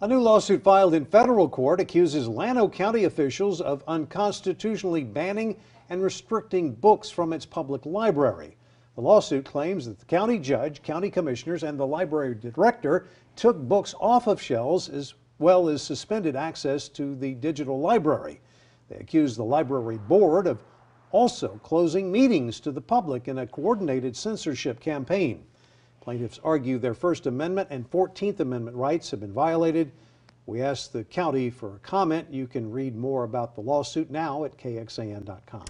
A new lawsuit filed in federal court accuses Llano County officials of unconstitutionally banning and restricting books from its public library. The lawsuit claims that the county judge, county commissioners, and the library director took books off of shelves as well as suspended access to the digital library. They accuse the library board of also closing meetings to the public in a coordinated censorship campaign. Plaintiffs argue their First Amendment and 14th Amendment rights have been violated. We asked the county for a comment. You can read more about the lawsuit now at KXAN.com.